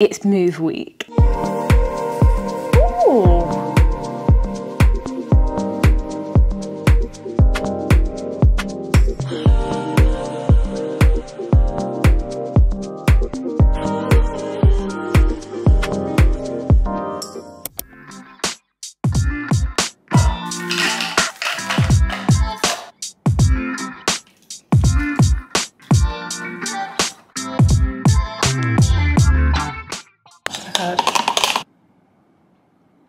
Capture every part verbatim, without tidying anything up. It's move week. Ooh.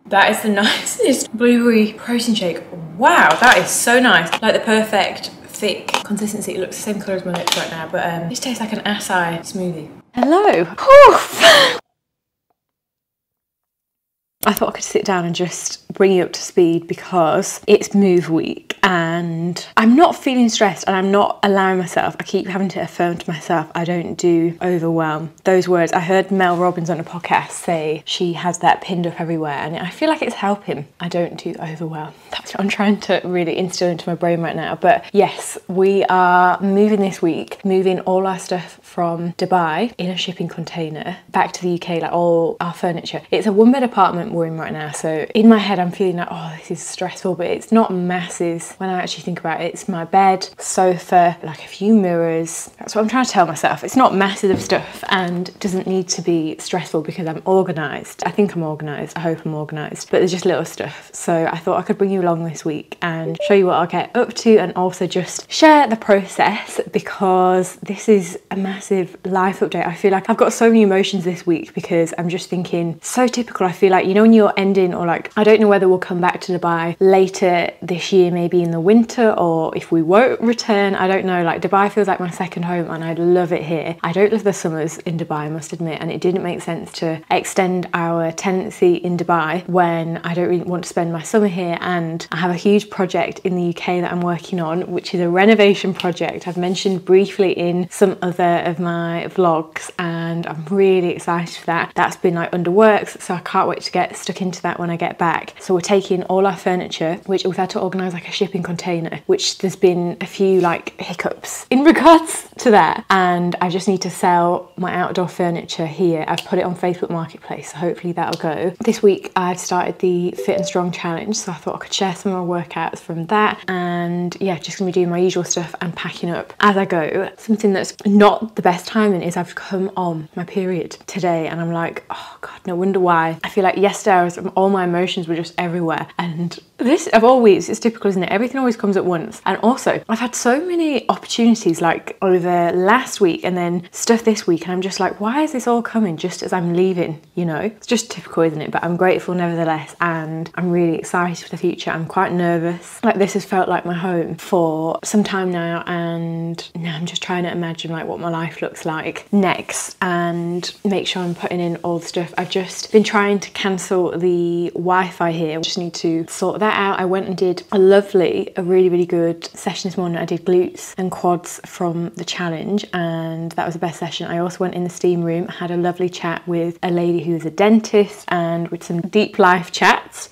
That is the nicest blueberry protein shake. Wow, that is so nice. Like the perfect thick consistency. It looks the same colour as my lips right now, but um, this tastes like an acai smoothie. Hello. I thought I could sit down and just bring you up to speed because it's move week and I'm not feeling stressed and I'm not allowing myself. I keep having to affirm to myself I don't do overwhelm. Those words, I heard Mel Robbins on a podcast say she has that pinned up everywhere and I feel like it's helping. I don't do overwhelm. That's what I'm trying to really instill into my brain right now. But yes, we are moving this week, moving all our stuff from Dubai in a shipping container back to the U K, like all our furniture. It's a one bed apartment we're in right now, so in my head I'm feeling like, oh, this is stressful, but it's not masses when I actually think about it. It's my bed, sofa, like a few mirrors. That's what I'm trying to tell myself. It's not masses of stuff and doesn't need to be stressful because I'm organised. I think I'm organised, I hope I'm organised, but there's just little stuff. So I thought I could bring you along this week and show you what I'll get up to and also just share the process because this is a massive life update. I feel like I've got so many emotions this week because I'm just thinking, so typical. I feel like, you know, when you're ending, or like, I don't know whether we'll come back to Dubai later this year, maybe in the winter, or if we won't return, I don't know. Like, Dubai feels like my second home and I love it here. I don't love the summers in Dubai, I must admit, and it didn't make sense to extend our tenancy in Dubai when I don't really want to spend my summer here. And I have a huge project in the U K that I'm working on, which is a renovation project. I've mentioned briefly in some other of my vlogs and I'm really excited for that. That's been like under works, so I can't wait to get stuck into that when I get back. So we're taking all our furniture, which we've had to organise like a shipping container, which there's been a few like hiccups in regards to that. And I just need to sell my outdoor furniture here. I've put it on Facebook Marketplace, so hopefully that'll go. This week I've started the Fit and Strong Challenge, so I thought I could share some of my workouts from that. And yeah, just gonna be doing my usual stuff and packing up as I go. Something that's not the best timing is I've come on my period today and I'm like, oh God, no wonder why. I feel like, yes, Yesterday, all my emotions were just everywhere. And this, of all weeks, it's typical, isn't it? Everything always comes at once. And also, I've had so many opportunities like over last week and then stuff this week. And I'm just like, why is this all coming just as I'm leaving? You know, it's just typical, isn't it? But I'm grateful nevertheless. And I'm really excited for the future. I'm quite nervous. Like, this has felt like my home for some time now. And now I'm just trying to imagine like what my life looks like next and make sure I'm putting in all the stuff. I've just been trying to cancel the Wi-Fi here. I just need to sort that out. I went and did a lovely, a really, really good session this morning. I did glutes and quads from the challenge and that was the best session. I also went in the steam room, had a lovely chat with a lady who is a dentist and with some deep life chats.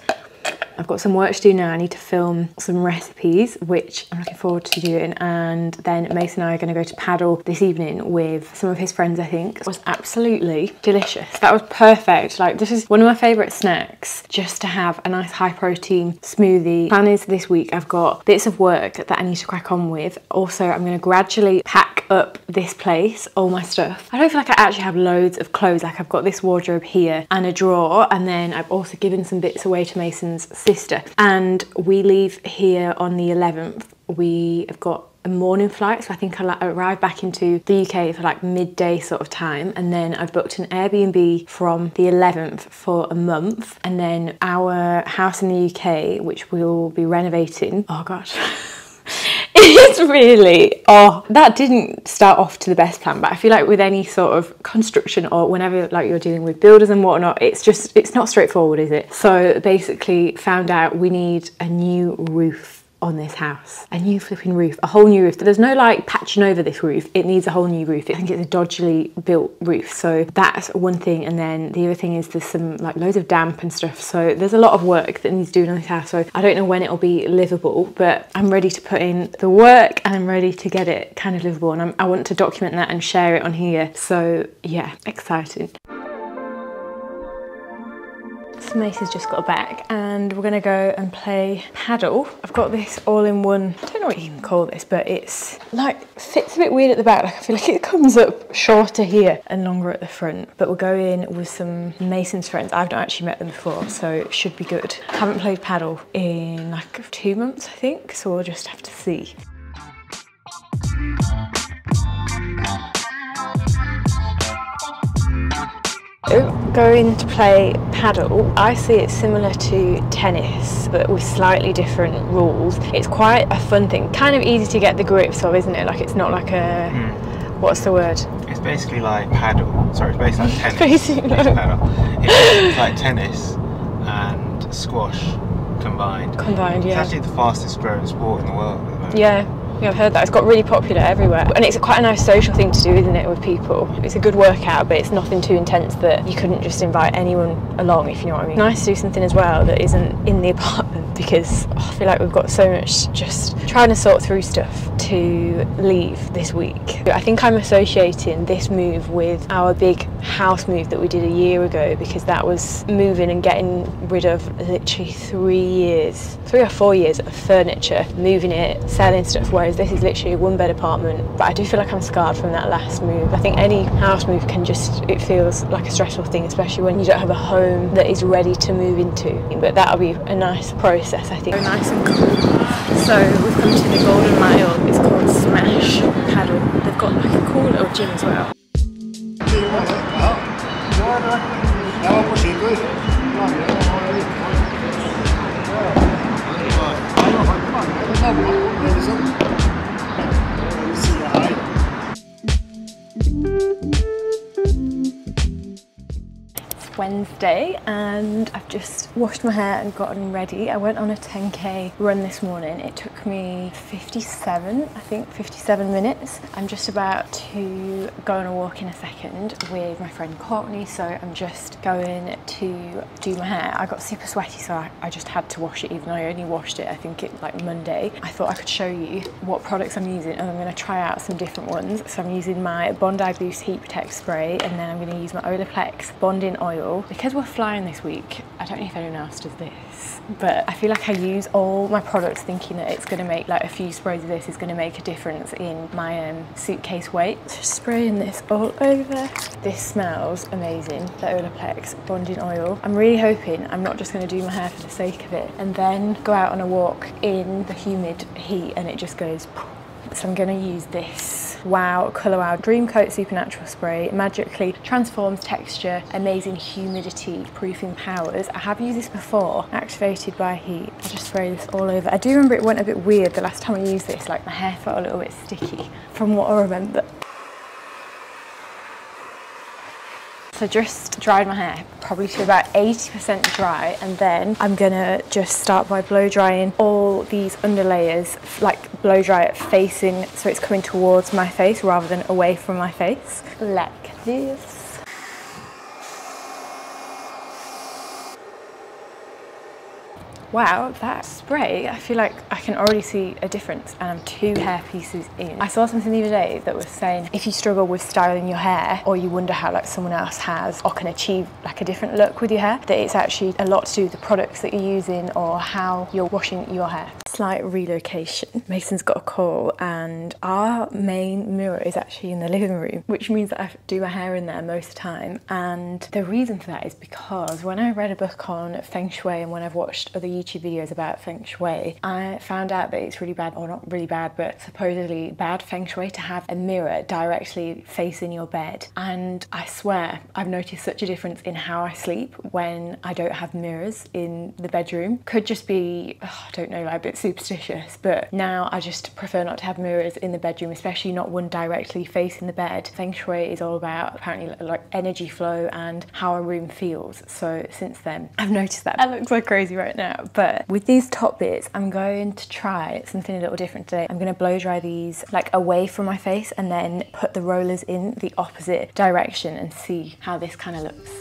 I've got some work to do now. I need to film some recipes, which I'm looking forward to doing. And then Mason and I are gonna go to paddle this evening with some of his friends, I think. It was absolutely delicious. That was perfect. Like, this is one of my favorite snacks, just to have a nice high protein smoothie. Plan is this week, I've got bits of work that I need to crack on with. Also, I'm gonna gradually pack up this place, all my stuff. I don't feel like I actually have loads of clothes. Like, I've got this wardrobe here and a drawer. And then I've also given some bits away to Mason's sister, and we leave here on the eleventh. We have got a morning flight, so I think I'll arrive back into the U K for like midday sort of time, and then I've booked an Airbnb from the eleventh for a month, and then our house in the U K, which we'll be renovating. Oh gosh. It's really, oh, that didn't start off to the best plan, but I feel like with any sort of construction or whenever like you're dealing with builders and whatnot, it's just, it's not straightforward, is it? So basically found out we need a new roof on this house. A new flipping roof, a whole new roof. There's no like patching over this roof. It needs a whole new roof. I think it's a dodgily built roof. So that's one thing. And then the other thing is there's some like loads of damp and stuff. So there's a lot of work that needs doing on this house. So I don't know when it'll be livable, but I'm ready to put in the work and I'm ready to get it kind of livable. And I'm, I want to document that and share it on here. So yeah, exciting. since Macy's just got back, and we're gonna go and play paddle. I've got this all-in-one, I don't know what you can call this, but it's like, fits a bit weird at the back. Like I feel like it comes up shorter here and longer at the front. But we'll go in with some Mason's friends. I've not actually met them before, so it should be good. I haven't played paddle in like two months, I think, so we'll just have to see. Going to play paddle, I see it similar to tennis but with slightly different rules. It's quite a fun thing, kind of easy to get the grips of, isn't it? Like it's not like a, mm. what's the word? It's basically like paddle, sorry, it's basically like tennis. Basically, no. It's paddle. It's like tennis and squash combined. Combined, yeah. It's actually the fastest growing sport in the world at the moment. Yeah. Yeah, I've heard that. It's got really popular everywhere. And it's quite a nice social thing to do, isn't it, with people? It's a good workout, but it's nothing too intense that you couldn't just invite anyone along, if you know what I mean. Nice to do something as well that isn't in the apartment, because oh, I feel like we've got so much just trying to sort through stuff to leave this week. I think I'm associating this move with our big house move that we did a year ago, because that was moving and getting rid of literally three years, three or four years of furniture, moving it, selling stuff. This is literally a one bed apartment, but I do feel like I'm scarred from that last move. I think any house move can just, it feels like a stressful thing, especially when you don't have a home that is ready to move into. But that'll be a nice process, I think. So nice and cool. So we've come to the Golden Mile. It's called Smash Paddle. They've got like a cool little gym as well. Wednesday, and I've just washed my hair and gotten ready. I went on a ten K run this morning. It took me fifty-seven, I think, fifty-seven minutes. I'm just about to go on a walk in a second with my friend Courtney, so I'm just going to do my hair. I got super sweaty, so I, I just had to wash it, even though I only washed it, I think, it like Monday. I thought I could show you what products I'm using, and I'm going to try out some different ones. So I'm using my Bondi Boost Heat Protect Spray, and then I'm going to use my Olaplex Bonding Oil. Because we're flying this week, I don't know if anyone else does this, but I feel like I use all my products thinking that it's going to make, like a few sprays of this is going to make a difference in my um, suitcase weight. Just spraying this all over. This smells amazing, the Olaplex Bonding Oil. I'm really hoping I'm not just going to do my hair for the sake of it and then go out on a walk in the humid heat and it just goes poof. So I'm going to use this Wow Colour Wow Dream Coat Supernatural Spray. It magically transforms texture, amazing humidity proofing powers. I have used this before, activated by heat. I just spray this all over. I do remember it went a bit weird the last time I used this, like my hair felt a little bit sticky from what I remember. So just dried my hair, probably to about eighty percent dry, and then I'm gonna just start by blow drying all these underlayers, like blow dry it facing, so it's coming towards my face rather than away from my face, like this. Wow, that spray, I feel like I can already see a difference, and I'm two hair pieces in. I saw something the other day that was saying if you struggle with styling your hair, or you wonder how like someone else has or can achieve like a different look with your hair, that it's actually a lot to do with the products that you're using or how you're washing your hair. Slight relocation. Mason's got a call and our main mirror is actually in the living room, which means that I do my hair in there most of the time. And the reason for that is because when I read a book on feng shui and when I've watched other YouTube videos about feng shui, I found out that it's really bad, or not really bad, but supposedly bad feng shui to have a mirror directly facing your bed. And I swear I've noticed such a difference in how I sleep when I don't have mirrors in the bedroom. Could just be, oh, I don't know, like a bit superstitious, but now I just prefer not to have mirrors in the bedroom, especially not one directly facing the bed. Feng shui is all about apparently like energy flow and how a room feels. So since then I've noticed that. That looks like crazy right now. But with these top bits, I'm going to try something a little different today. I'm going to blow dry these like away from my face and then put the rollers in the opposite direction and see how this kind of looks.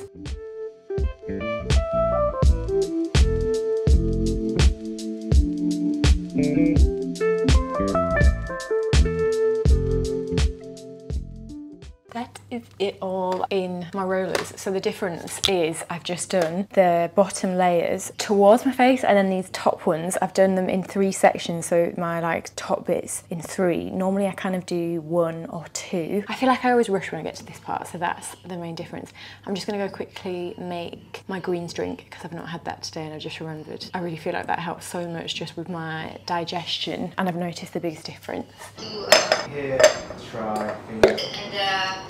it all in my rollers. So the difference is I've just done the bottom layers towards my face, and then these top ones, I've done them in three sections. So my like top bits in three. Normally I kind of do one or two. I feel like I always rush when I get to this part, so that's the main difference. I'm just gonna go quickly make my greens drink because I've not had that today and I just remembered. I really feel like that helps so much just with my digestion, and I've noticed the biggest difference. Here, try. Here. And, uh...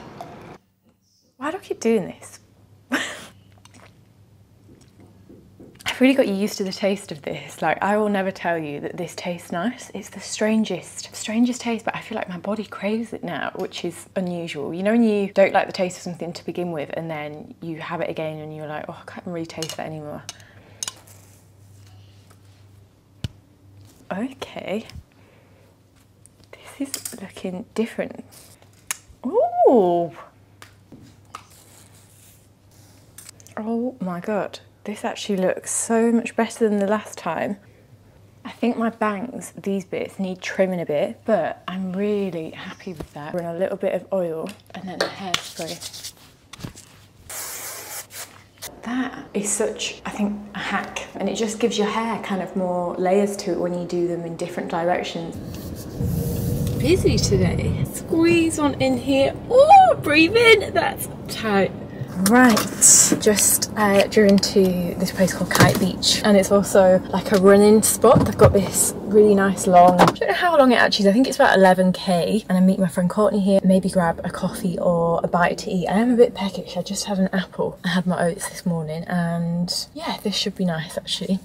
why do I keep doing this? I've really got used to the taste of this. Like, I will never tell you that this tastes nice. It's the strangest, strangest taste, but I feel like my body craves it now, which is unusual. You know when you don't like the taste of something to begin with and then you have it again and you're like, oh, I can't really taste that anymore. Okay. This is looking different. Ooh. Oh my God. This actually looks so much better than the last time. I think my bangs, these bits, need trimming a bit, but I'm really happy with that. Run a little bit of oil and then the hairspray. That is such, I think, a hack, and it just gives your hair kind of more layers to it when you do them in different directions. Busy today. Squeeze one in here. Oh, breathe in. That's tight. Right, just uh, driven to this place called Kite Beach, and it's also like a running spot. They've got this really nice long, I don't know how long it actually is, I think it's about eleven K, and I meet my friend Courtney here, maybe grab a coffee or a bite to eat. I am a bit peckish, I just had an apple, I had my oats this morning, and yeah, this should be nice actually.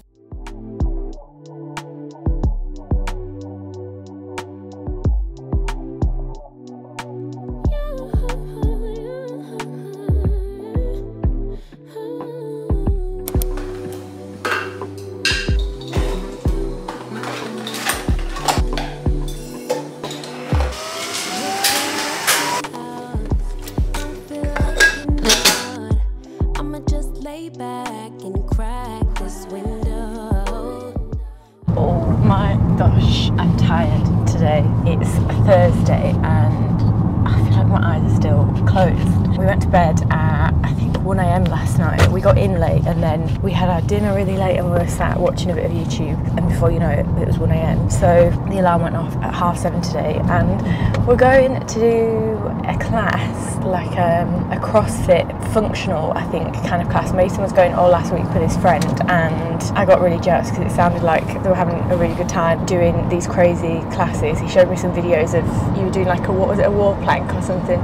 Dinner really late, and we were sat watching a bit of YouTube, and before you know it, it was one A M So the alarm went off at half seven today, and we're going to do a class, like um, a CrossFit functional, I think, kind of class. Mason was going all last week with his friend, and I got really jealous because it sounded like they were having a really good time doing these crazy classes. He showed me some videos of you were doing like a, what was it, a wall plank or something,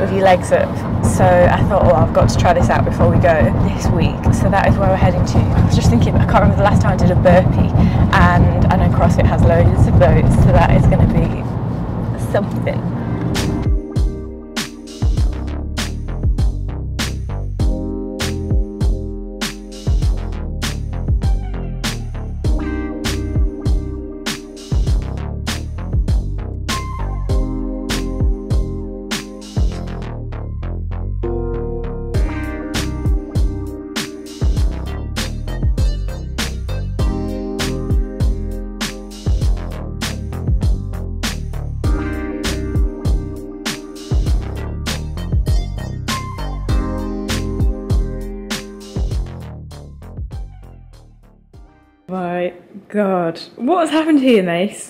with your legs up. So I thought, oh, I've got to try this out before we go this week. So that is where we're heading to. I was just thinking, I can't remember the last time I did a burpee, and I know CrossFit has loads of those, so that is going to be something. God, what has happened here, Mace?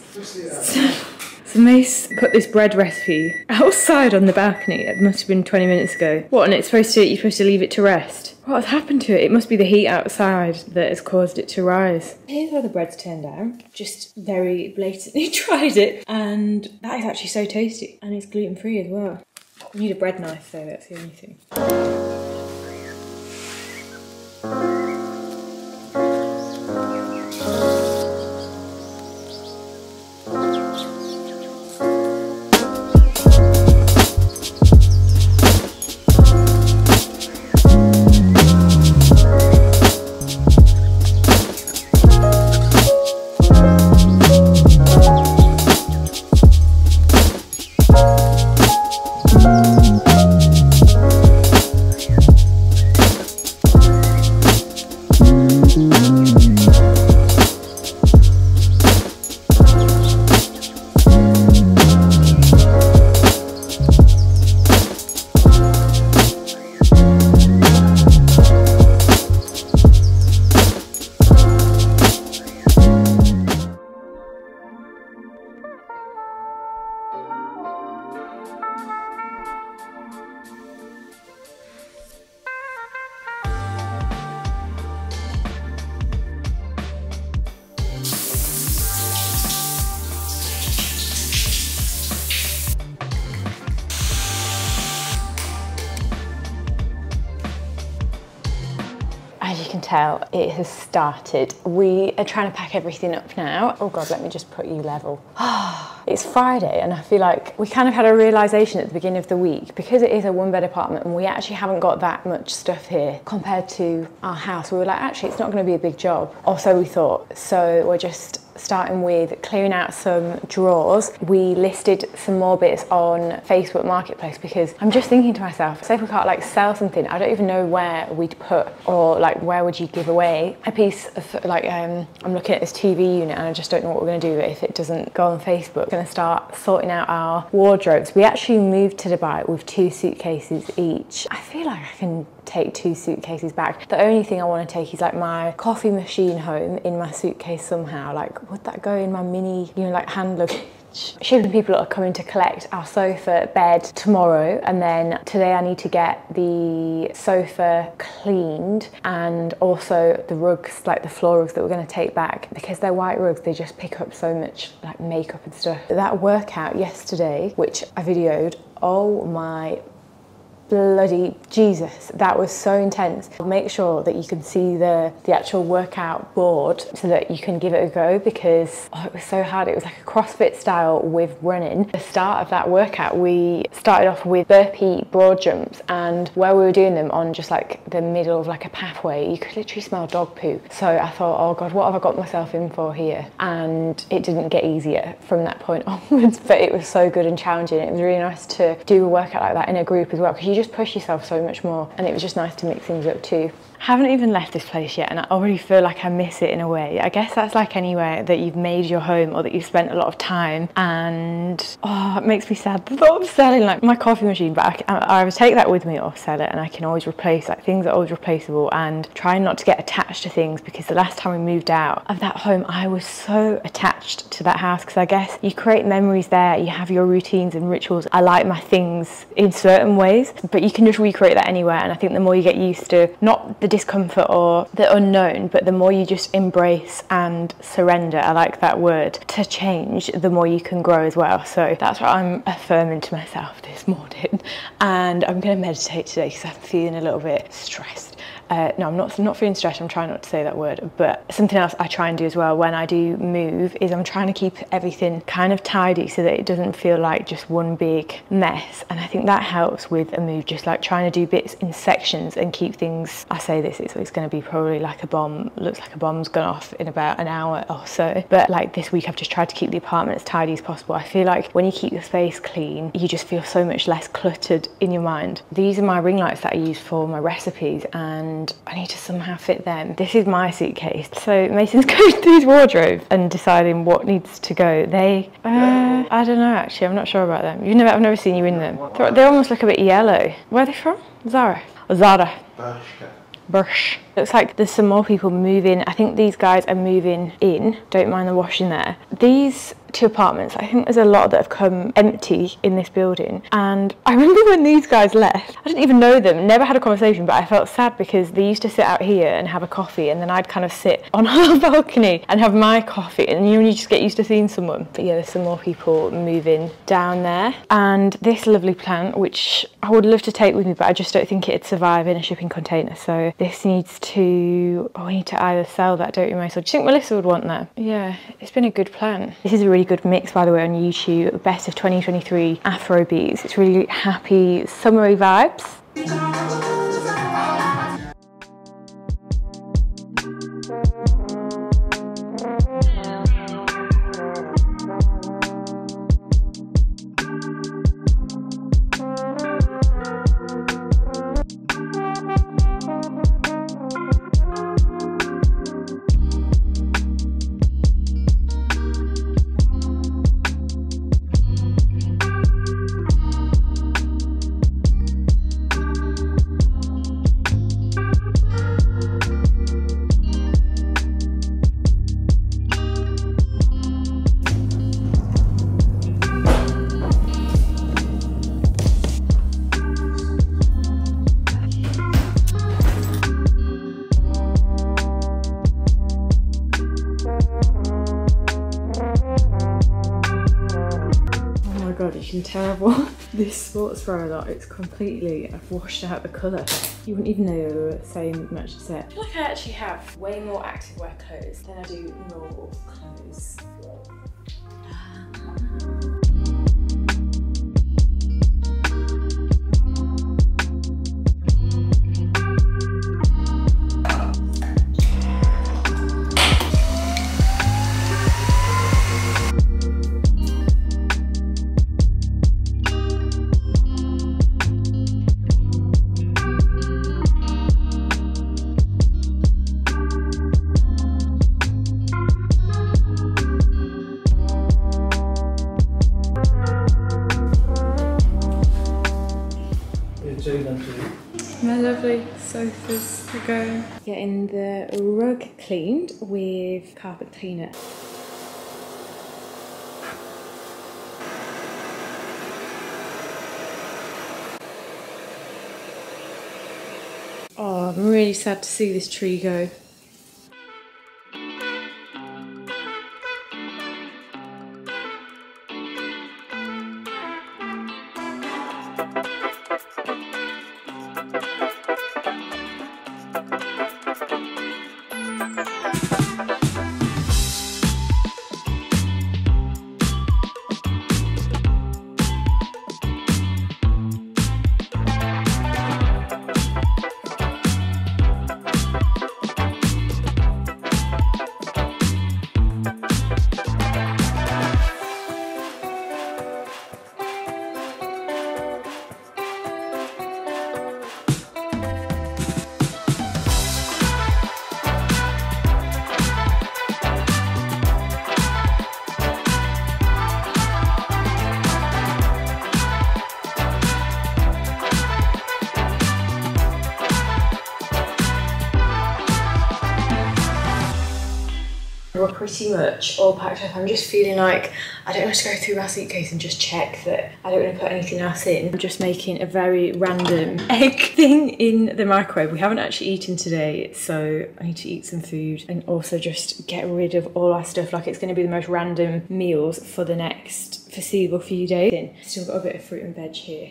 So Mace put this bread recipe outside on the balcony. It must have been twenty minutes ago. What, and it's supposed to, you're supposed to leave it to rest? What has happened to it? It must be the heat outside that has caused it to rise. Here's how the bread's turned out. Just very blatantly tried it, and that is actually so tasty. And it's gluten-free as well. You need a bread knife though, that's the only thing. As you can tell, it has started. We are trying to pack everything up now. Oh God, let me just put you level. It's Friday and I feel like we kind of had a realisation at the beginning of the week, because it is a one bed apartment and we actually haven't got that much stuff here compared to our house. We were like, actually, it's not going to be a big job. Or so we thought. So we're just starting with clearing out some drawers. We listed some more bits on Facebook Marketplace because I'm just thinking to myself, say if we can't like sell something, I don't even know where we'd put, or like where would you give away a piece of like, um, I'm looking at this T V unit and I just don't know what we're gonna do if it doesn't go on Facebook. We're gonna start sorting out our wardrobes. We actually moved to Dubai with two suitcases each. I feel like I can take two suitcases back. The only thing I want to take is like my coffee machine home in my suitcase somehow. Like, would that go in my mini, you know, like hand luggage? Shipping people are coming to collect our sofa bed tomorrow, and then today I need to get the sofa cleaned and also the rugs, like the floor rugs that we're going to take back, because they're white rugs, they just pick up so much like makeup and stuff. That workout yesterday, which I videoed, oh my bloody Jesus, that was so intense. Make sure that you can see the, the actual workout board so that you can give it a go, because oh, it was so hard. It was like a CrossFit style with running. The start of that workout, we started off with burpee broad jumps, and where we were doing them on just like the middle of like a pathway, you could literally smell dog poo. So I thought, oh God, what have I got myself in for here? And it didn't get easier from that point onwards, but it was so good and challenging. It was really nice to do a workout like that in a group as well, because you just push yourself so much more, and it was just nice to mix things up too. I haven't even left this place yet and I already feel like I miss it in a way. I guess that's like anywhere that you've made your home or that you've spent a lot of time, and oh, it makes me sad the thought of selling like my coffee machine, but I, I, I would take that with me or sell it, and I can always replace, like things are always replaceable, and try not to get attached to things, because the last time we moved out of that home I was so attached to that house, because I guess you create memories there, you have your routines and rituals. I like my things in certain ways, but you can just recreate that anywhere, and I think the more you get used to not the discomfort or the unknown, but the more you just embrace and surrender, I like that word, to change, the more you can grow as well. So that's what I'm affirming to myself this morning, and I'm going to meditate today because I'm feeling a little bit stressed. Uh, no, I'm not, I'm not feeling stressed, I'm trying not to say that word. But something else I try and do as well when I do move is I'm trying to keep everything kind of tidy so that it doesn't feel like just one big mess, and I think that helps with a move, just like trying to do bits in sections and keep things, I say this, it's, it's going to be probably like a bomb, looks like a bomb's gone off in about an hour or so, but like this week I've just tried to keep the apartment as tidy as possible. I feel like when you keep your space clean, you just feel so much less cluttered in your mind. These are my ring lights that I use for my recipes, and And I need to somehow fit them. This is my suitcase. So Mason's going through his wardrobe and deciding what needs to go. They, uh, I don't know actually, I'm not sure about them. You've never, I've never seen you in them. They're, they almost look a bit yellow. Where are they from? Zara? Zara. Bershka. Brush. Looks like there's some more people moving. I think these guys are moving in. Don't mind the washing there. These two apartments, I think there's a lot that have come empty in this building, and I remember when these guys left, I didn't even know them, never had a conversation, but I felt sad because they used to sit out here and have a coffee, and then I'd kind of sit on our balcony and have my coffee, and you just get used to seeing someone. But yeah, there's some more people moving down there, and this lovely plant, which I would love to take with me, but I just don't think it'd survive in a shipping container, so this needs to, oh, we need to either sell that, don't we, Melissa? Do you think Melissa would want that? Yeah, it's been a good plant. This is a really good mix, by the way, on YouTube, best of twenty twenty-three Afro beats. It's really happy, summery vibes. Terrible. this sports bra a lot. It's completely, I've washed out the colour. You wouldn't even know they were the same match set. I feel like I actually have way more activewear clothes than I do normal clothes. My lovely sofas are going. Getting the rug cleaned with carpet cleaner. Oh, I'm really sad to see this tree go. Pretty much all packed up. I'm just feeling like I don't want to go through my suitcase and just check that I don't want to put anything else in. I'm just making a very random egg thing in the microwave. We haven't actually eaten today, so I need to eat some food and also just get rid of all our stuff. Like, it's going to be the most random meals for the next foreseeable few days. Still got a bit of fruit and veg here.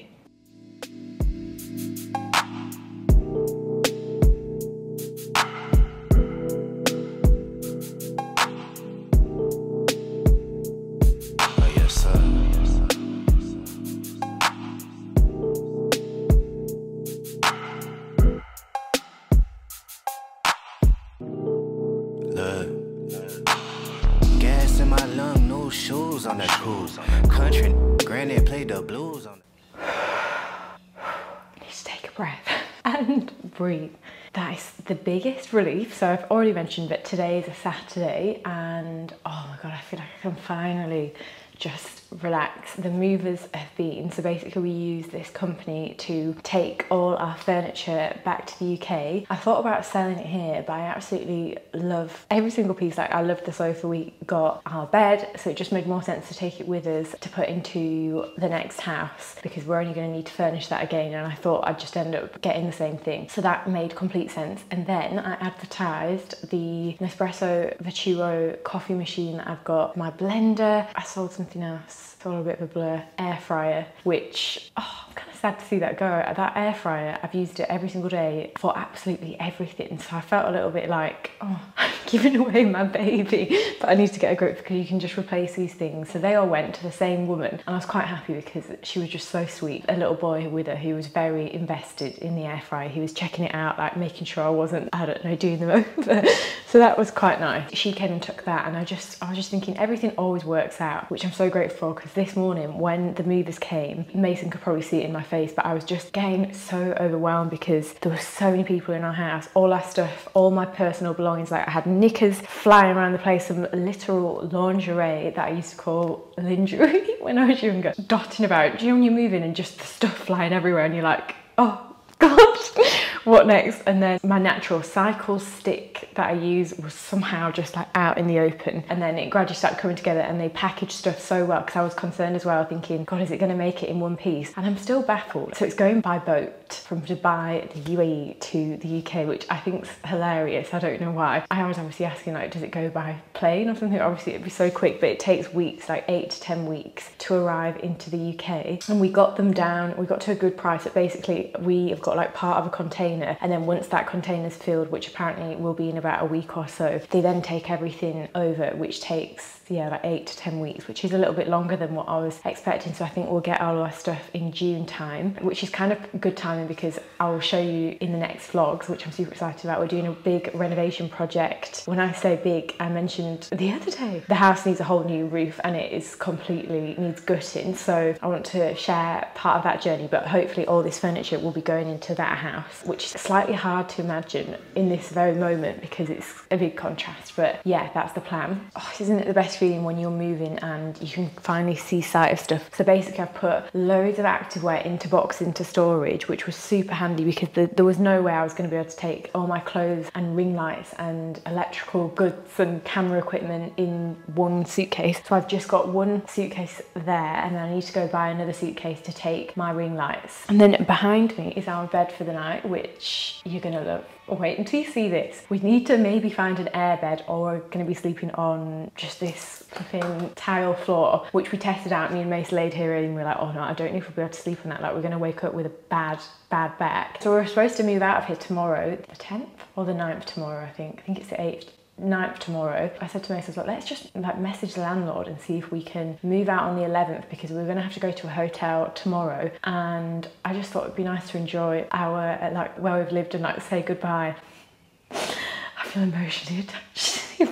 Breathe. That is the biggest relief. So I've already mentioned that today is a Saturday and oh my god, I feel like I can finally just relax. The movers have been, so basically we use this company to take all our furniture back to the U K. I thought about selling it here, but I absolutely love every single piece. Like, I love the sofa we got, our bed, so it just made more sense to take it with us to put into the next house because we're only going to need to furnish that again, and I thought I'd just end up getting the same thing. So that made complete sense. And then I advertised the Nespresso Vertuo coffee machine that I've got, my blender, I sold something else. It's all a bit of a blur. Air fryer, which, oh, I'm kind of sad to see that go. That air fryer, I've used it every single day for absolutely everything. So I felt a little bit like, oh, I'm giving away my baby. But I need to get a grip because you can just replace these things. So they all went to the same woman. And I was quite happy because she was just so sweet. A little boy with her who was very invested in the air fryer. He was checking it out, like making sure I wasn't, I don't know, doing them over. So that was quite nice. She came and took that. And I just, I was just thinking everything always works out, which I'm so grateful for. Because this morning when the movers came, Mason could probably see it in my face, but I was just getting so overwhelmed because there were so many people in our house, all our stuff, all my personal belongings. Like, I had knickers flying around the place, some literal lingerie that I used to call lingerie when I was younger, dotting about. Do you know when you're moving and just the stuff flying everywhere and you're like, oh god, what next? And then my Natural Cycles stick that I use was somehow just like out in the open, and then it gradually started coming together, and they packaged stuff so well, because I was concerned as well, thinking, God, is it going to make it in one piece? And I'm still baffled. So it's going by boat from Dubai, the U A E, to the U K, which I think's hilarious. I don't know why. I was obviously asking, like, does it go by plane or something? Obviously it'd be so quick, but it takes weeks, like eight to ten weeks to arrive into the U K. And we got them down, we got to a good price, but basically we have got like part of a container, and then once that container's filled, which apparently will be in about a week or so, they then take everything over, which takes, yeah, like eight to ten weeks, which is a little bit longer than what I was expecting. So I think we'll get all our stuff in June time, which is kind of good timing, because I will show you in the next vlogs, which I'm super excited about. We're doing a big renovation project. When I say big, I mentioned the other day, the house needs a whole new roof, and it is completely needs gutting. So I want to share part of that journey, but hopefully all this furniture will be going into that house, which is slightly hard to imagine in this very moment because it's a big contrast. But yeah, that's the plan. Oh, isn't it the best feeling when you're moving and you can finally see sight of stuff? So basically I've put loads of activewear into box into storage, which was super handy because the, there was no way I was going to be able to take all my clothes and ring lights and electrical goods and camera equipment in one suitcase. So I've just got one suitcase there, and then I need to go buy another suitcase to take my ring lights. And then behind me is our bed for the night, which you're gonna love. Oh, wait until you see this. We need to maybe find an air bed, or we're going to be sleeping on just this flipping tile floor, which we tested out. Me and Mace laid here and we were like, oh no, I don't know if we'll be able to sleep on that. Like, we're going to wake up with a bad, bad back. So we're supposed to move out of here tomorrow, the tenth or the ninth tomorrow, I think. I think it's the eighth. ninth tomorrow. I said to myself, like, let's just like message the landlord and see if we can move out on the eleventh, because we're gonna have to go to a hotel tomorrow, and I just thought it'd be nice to enjoy our uh, like where we've lived and like say goodbye. I feel emotionally attached. I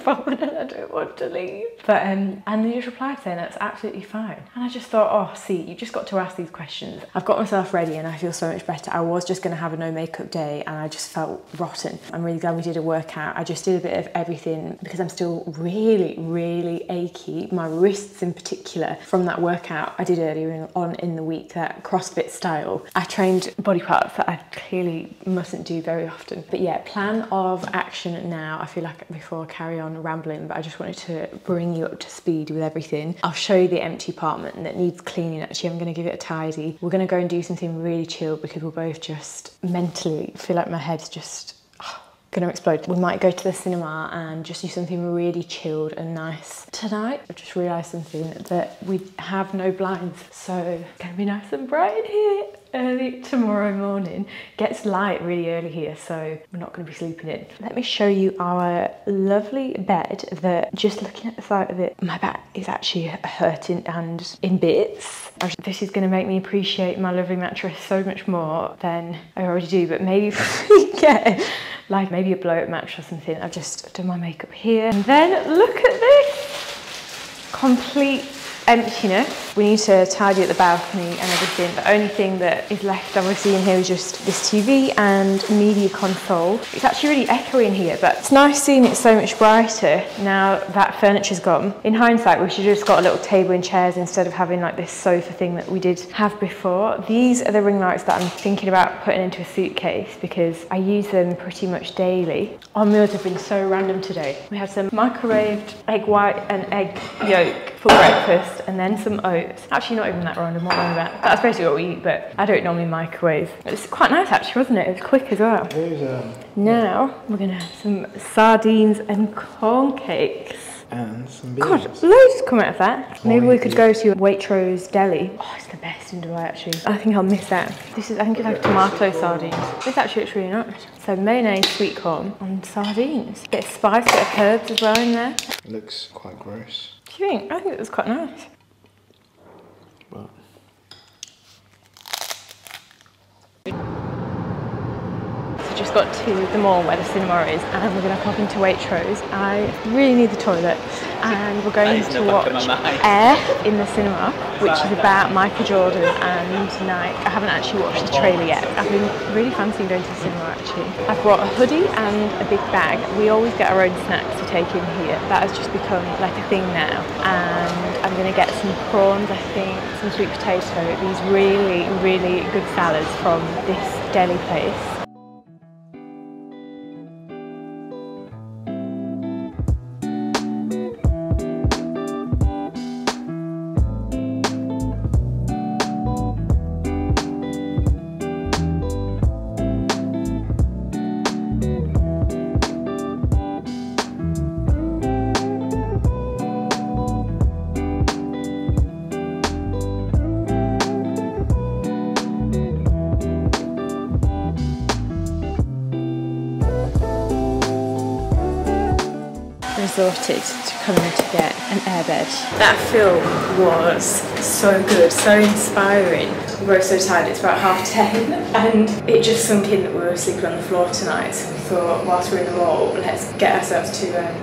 don't want to leave, but um and they just replied saying that's absolutely fine. And I just thought, oh, see, you just got to ask these questions. I've got myself ready and I feel so much better. I was just going to have a no makeup day and I just felt rotten. I'm really glad we did a workout. I just did a bit of everything because I'm still really really achy, my wrists in particular, from that workout I did earlier in, on in the week, that CrossFit style. I trained body parts that I clearly mustn't do very often. But yeah, plan of action now. I feel like before I carry on on rambling, but I just wanted to bring you up to speed with everything. I'll show you the empty apartment that needs cleaning. Actually, I'm going to give it a tidy. We're going to go and do something really chill because we're both just mentally feel like my head's just gonna explode. We might go to the cinema and just do something really chilled and nice. Tonight, I've just realised something, that we have no blinds, so it's gonna be nice and bright in here early tomorrow morning. Gets light really early here, so we're not gonna be sleeping in. Let me show you our lovely bed that, just looking at the side of it, my back is actually hurting and in bits. This is gonna make me appreciate my lovely mattress so much more than I already do, but maybe if we get like maybe a blow-up match or something. I've just done my makeup here. And then look at this complete emptiness. We need to tidy up the balcony and everything. The only thing that is left obviously in here is just this T V and media console. It's actually really echoey in here, but it's nice seeing it so much brighter now that furniture's gone. In hindsight, we should have just got a little table and chairs instead of having like this sofa thing that we did have before. These are the ring lights that I'm thinking about putting into a suitcase because I use them pretty much daily. Our meals have been so random today. We had some microwaved egg white and egg yolk for breakfast, and then some oats. Actually, not even that random, what wrong with that? That's basically what we eat, but I don't normally microwave. It's quite nice actually, wasn't it? It was quick as well. Um, now, we're gonna have some sardines and corn cakes. And some beans. God, loads come out of that. Maybe we could go to Waitrose Deli. Oh, it's the best in Dubai actually. I think I'll miss that. This is, I think it's like tomato sardines. This actually looks really nice. So mayonnaise, sweet corn, and sardines. Bit of spice, bit of herbs as well in there. It looks quite gross. Do you think? I think it was quite nice. But... So just got to the mall where the cinema is, and we're going to pop into Waitrose. I really need the toilet, and we're going to watch Air in the cinema, which is about Michael Jordan and Nike. I haven't actually watched the trailer yet. I've been really fancying going to the cinema actually. I've brought a hoodie and a big bag. We always get our own snacks to take in here. That has just become like a thing now. And I'm going to get some prawns, I think, some sweet potato, these really, really good salads from this deli place. resorted to coming to get an airbed. That feel was so good, so inspiring. We were so tired, it's about half ten, and it just sunk in that we were sleeping on the floor tonight. So we thought, whilst we're in the mall, let's get ourselves to um,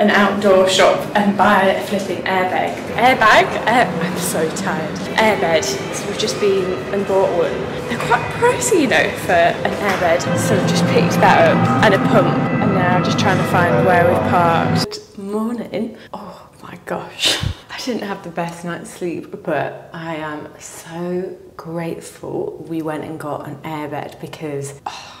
an outdoor shop and buy a flipping airbag. Airbag? Air I'm so tired. Airbed. So we've just been and bought one. They're quite pricey, you know, for an airbed. So we've just picked that up, and a pump. And now just trying to find where we've parked. Morning. Oh my gosh. I didn't have the best night's sleep, but I am so grateful we went and got an airbed because, oh,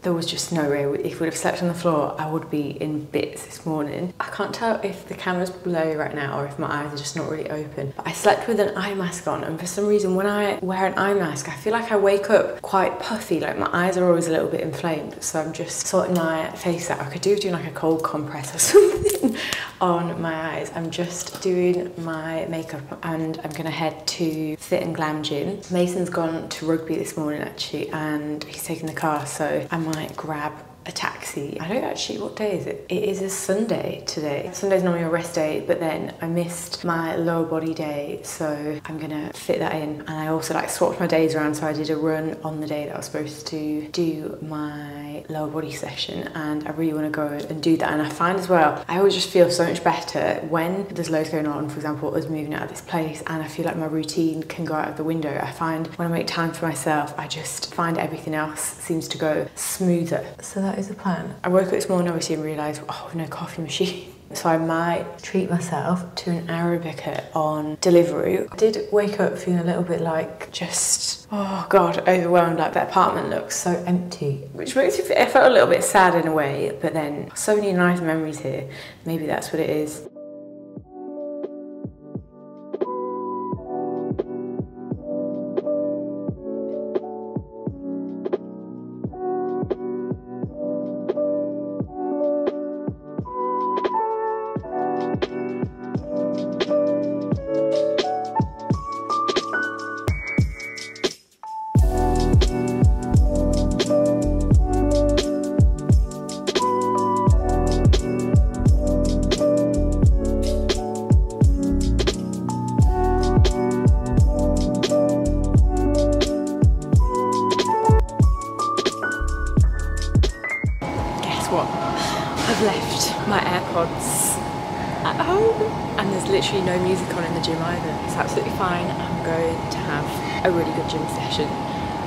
there was just no way. If we'd have slept on the floor, I would be in bits this morning. I can't tell if the camera's blurry right now or if my eyes are just not really open. But I slept with an eye mask on, and for some reason when I wear an eye mask, I feel like I wake up quite puffy, like my eyes are always a little bit inflamed. So I'm just sorting my face out. I could do doing like a cold compress or something on my eyes. I'm just doing my makeup and I'm gonna head to Fit and Glam Gym. Mason's gone to rugby this morning actually, and he's taking the car, so I'm might grab a taxi. I don't actually, what day is it? It is a Sunday today. Sunday's normally a rest day, but then I missed my lower body day, so I'm gonna fit that in. And I also like swapped my days around, so I did a run on the day that I was supposed to do my lower body session, and I really wanna go and do that. And I find as well, I always just feel so much better when there's loads going on. For example, I was moving out of this place and I feel like my routine can go out of the window. I find when I make time for myself, I just find everything else seems to go smoother. So that is the plan. I woke up this morning obviously and realised, oh, no coffee machine. So I might treat myself to an Arabica on Deliveroo. I did wake up feeling a little bit like just, oh God, overwhelmed, like the apartment looks so empty. Which makes me feel, I felt a little bit sad in a way, but then so many nice memories here. Maybe that's what it is.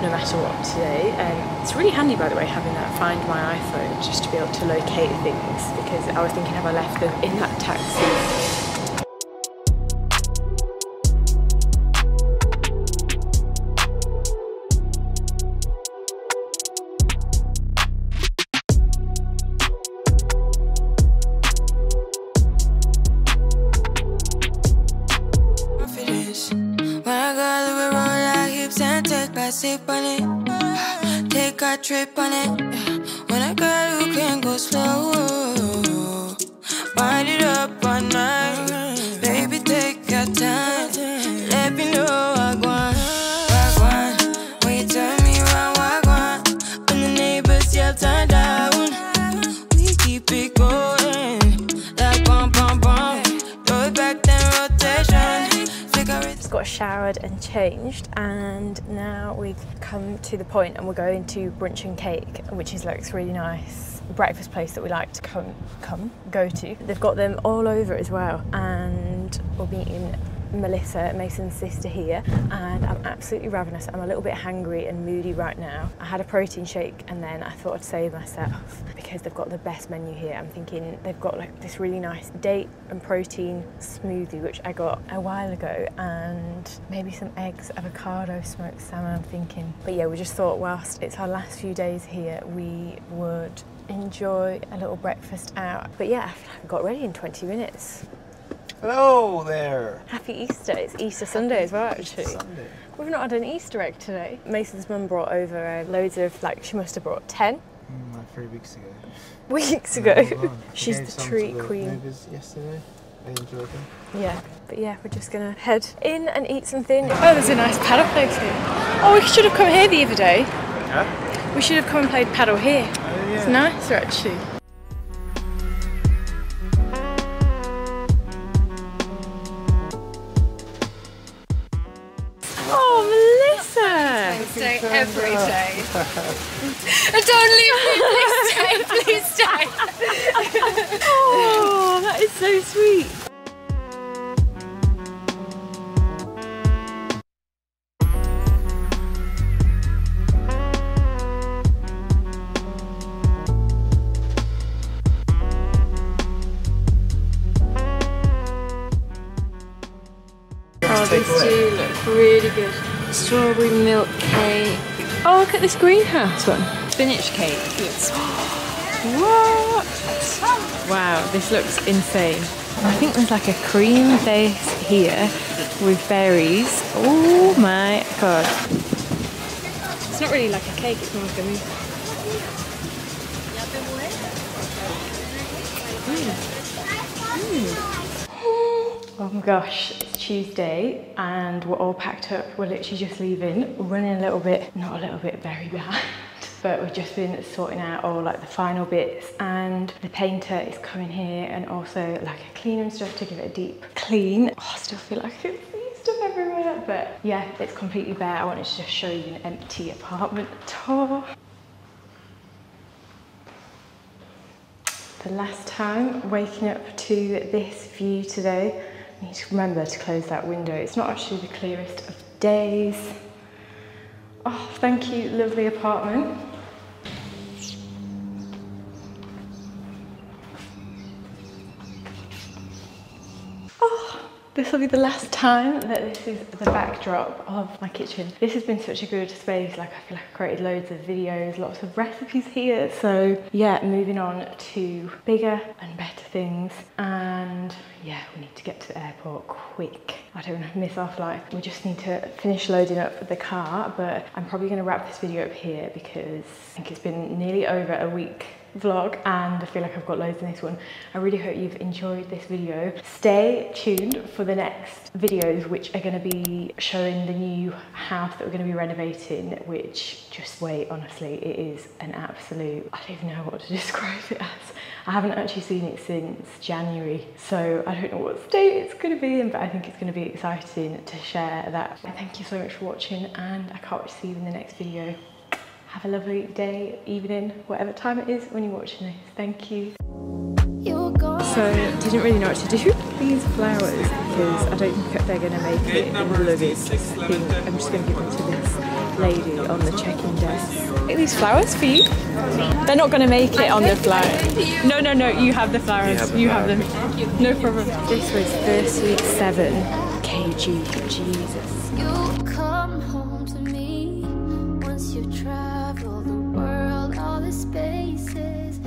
No matter what today. Um, it's really handy, by the way, having that Find My iPhone just to be able to locate things, because I was thinking, have I left them in that taxi? Trip on it when I got who can go slow. Bind it up all night, baby. Take your time. Let me know I want, I want. When you turn me around, I want. When the neighbors yell turn down, we keep it going. Like bum bum bum, throw it back then rotation. Just got showered and changed, and now we've come to the point and we're going to Brunch and Cake, which is looks really nice breakfast place that we like to come come go to. They've got them all over as well, and we'll be eating Melissa, Mason's sister, here, and I'm absolutely ravenous. I'm a little bit hangry and moody right now. I had a protein shake and then I thought I'd save myself because they've got the best menu here. I'm thinking they've got like this really nice date and protein smoothie, which I got a while ago, and maybe some eggs, avocado, smoked salmon, I'm thinking. But yeah, we just thought whilst it's our last few days here, we would enjoy a little breakfast out. But yeah, I got ready in twenty minutes. Hello there! Happy Easter. It's Easter Sunday as well, actually. Sunday. We've not had an Easter egg today. Mason's mum brought over uh, loads of, like, she must have brought ten. Mm, like three weeks ago. Weeks ago? No, she's the treat queen. Neighbours yesterday. They enjoyed them. Yeah, but yeah, we're just gonna head in and eat something. Oh, there's a nice paddle place here. Oh, we should have come here the other day. Yeah? We should have come and played paddle here. Oh, yeah. It's nicer, actually. day, every day. Don't leave me, please stay, please stay. Oh, that is so sweet. These two look really good. Strawberry milk cake. Oh, look at this greenhouse one. Spinach cake. Yes. What? Wow, this looks insane. I think there's like a cream base here with berries. Oh my god. It's not really like a cake, it's more like a mousse. Mm. Mm. Oh my gosh, it's Tuesday and we're all packed up. We're literally just leaving, we're running a little bit, not a little bit, very behind. But we've just been sorting out all like the final bits, and the painter is coming here, and also like a clean and stuff to give it a deep clean. Oh, I still feel like I can see stuff everywhere. But yeah, it's completely bare. I wanted to just show you an empty apartment tour. The last time, waking up to this view today. I need to remember to close that window. It's not actually the clearest of days. Oh, thank you, lovely apartment. Oh, this will be the last time that this is the backdrop of my kitchen. This has been such a good space. Like, I feel like I created loads of videos, lots of recipes here. So yeah, moving on to bigger and better things. And yeah, we need to get to the airport quick. I don't want to miss our flight. We just need to finish loading up the car, but I'm probably going to wrap this video up here because I think it's been nearly over a week vlog and I feel like I've got loads in this one. I really hope you've enjoyed this video. Stay tuned for the next videos, which are going to be showing the new house that we're going to be renovating, which, just wait, honestly, it is an absolute, I don't even know what to describe it as. I haven't actually seen it since January, so I don't know what state it's going to be in, but I think it's going to be exciting to share that. And thank you so much for watching, and I can't wait to see you in the next video. Have a lovely day, evening, whatever time it is when you're watching this. Thank you. So, didn't really know what to do with these flowers because I don't think they're going to make it in the luggage. I think I'm just going to give them to this lady on the check-in desk. Make these flowers for you? They're not going to make it on the flight. No, no, no, you have the flowers. You have them. No problem. This was thirty-seven kilograms. Jesus. You come home to me once you travel the world, all the spaces.